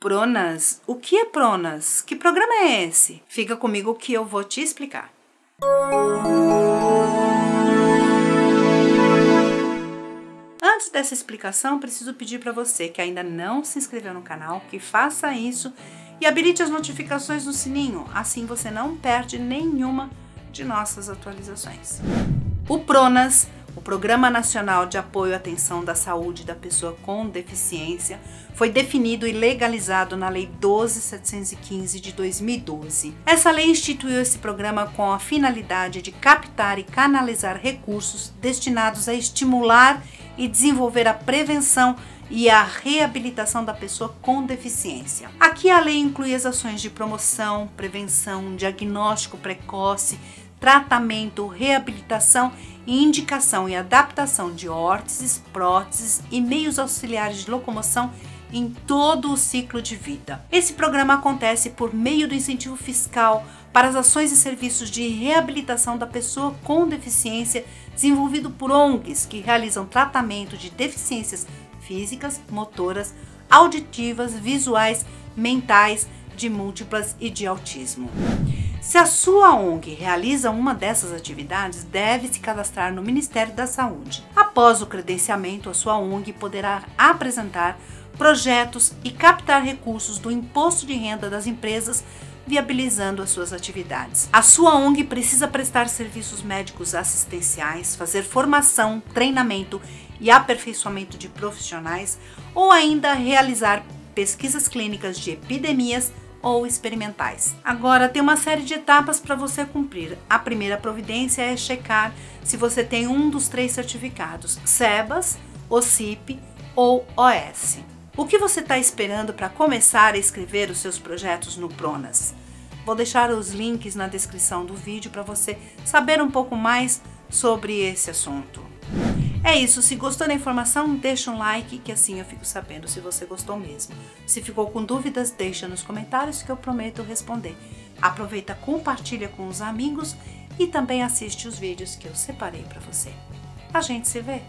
Pronas? O que é Pronas? Que programa é esse? Fica comigo que eu vou te explicar. Antes dessa explicação, preciso pedir para você que ainda não se inscreveu no canal, que faça isso e habilite as notificações no sininho, assim você não perde nenhuma de nossas atualizações. O Pronas, o Programa Nacional de Apoio à Atenção da Saúde da Pessoa com Deficiência, foi definido e legalizado na Lei 12.715 de 2012. Essa lei instituiu esse programa com a finalidade de captar e canalizar recursos destinados a estimular e desenvolver a prevenção e a reabilitação da pessoa com deficiência. Aqui a lei inclui as ações de promoção, prevenção, diagnóstico precoce, tratamento, reabilitação e indicação e adaptação de órteses, próteses e meios auxiliares de locomoção em todo o ciclo de vida. Esse programa acontece por meio do incentivo fiscal para as ações e serviços de reabilitação da pessoa com deficiência desenvolvido por ONGs que realizam tratamento de deficiências físicas, motoras, auditivas, visuais, mentais, de múltiplas e de autismo. Se a sua ONG realiza uma dessas atividades, deve se cadastrar no Ministério da Saúde. Após o credenciamento, a sua ONG poderá apresentar projetos e captar recursos do imposto de renda das empresas, viabilizando as suas atividades. A sua ONG precisa prestar serviços médicos assistenciais, fazer formação, treinamento e aperfeiçoamento de profissionais ou ainda realizar pesquisas clínicas de epidemias ou experimentais. Agora tem uma série de etapas para você cumprir. A primeira providência é checar se você tem um dos três certificados: SEBAS, OCIP ou OS. O que você está esperando para começar a escrever os seus projetos no Pronas? Vou deixar os links na descrição do vídeo para você saber um pouco mais sobre esse assunto. É isso, se gostou da informação, deixa um like que assim eu fico sabendo se você gostou mesmo. Se ficou com dúvidas, deixa nos comentários que eu prometo responder. Aproveita, compartilha com os amigos e também assiste os vídeos que eu separei para você. A gente se vê!